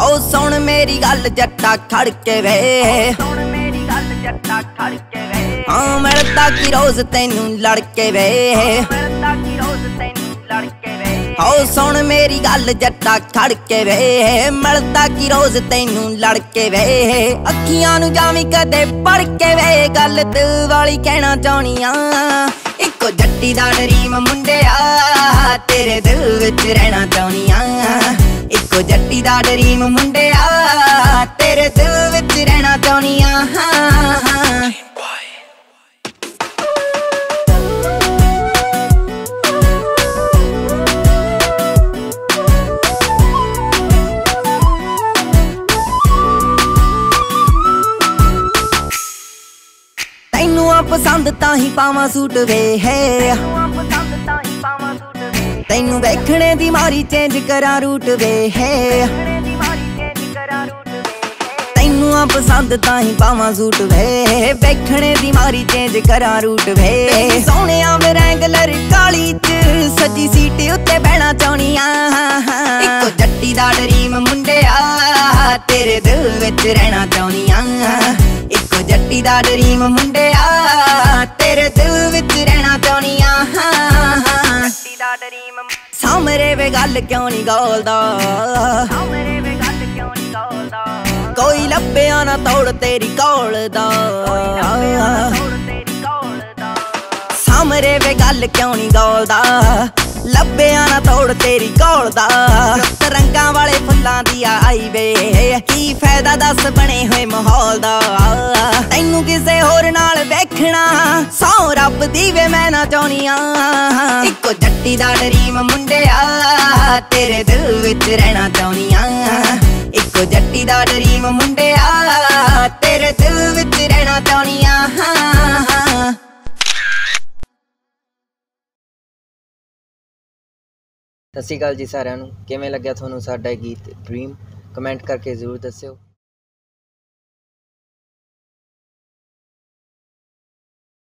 ओ सुन मेरी गल जट्टा खड़ के वे, हाँ मरता की रोज तेनू लड़के वे, ओ सुन मेरी गल जट्टा खड़ के वे, मरता की रोज तेनू लड़के वे, अखियां नू जावी कदे पड़ के वे, गल दिल वाली कहना चाहनियां इको जट्टी दा नरीम मुंडिया तेरे दिल विच रहना चाहनियां इको जट्टी दा डरीम मुंडिया तेरे दिल विच रहना चाहनियां। तैनू आ पसंद ताही पावां सूट वे है, तैनू वेखने दी मारी चेंज करा रूट वे है, तैनू आ पसंद ताही पावां सूट वे, वेखने दी मारी चेंज करा रूट वे, सोहणिया वरैंगलर काली च सजी सीट उत्ते बहना चाहनियां इको जट्टी दा डरीम मुंडिया तेरे दिल विच रहना चाहनियां इको जट्टी दा डरीम मुंडिया तेरे दिल विच रहना चाहनियां। सामरे वे गल क्यों नहीं गोलदा, कोई लब्बिया ना तोड़ तेरी कोल दा, सामरे वे गल क्यों नहीं गोलदा, लब्बिया ना तोड़ तेरी कोल दा, रंगां वाले फुल्लां दी आई वे की फायदा दस बने होए माहौल दा, तैनू किसे होर नाल वेखना सौ रब दी वे मैं ना चाहनियां इको जट्टी दा डरीम मुंडिया तेरे दिल विच रहना चाहनियां इको जट्टी दा डरीम मुंडिया तेरे दिल विच रहना चाहनियां। सत श्री अकाल जी सारिआं नूं, किवें लग्गिआ तुहानूं साडा गीत ड्रीम, कमेंट करके जरूर दस्सिओ।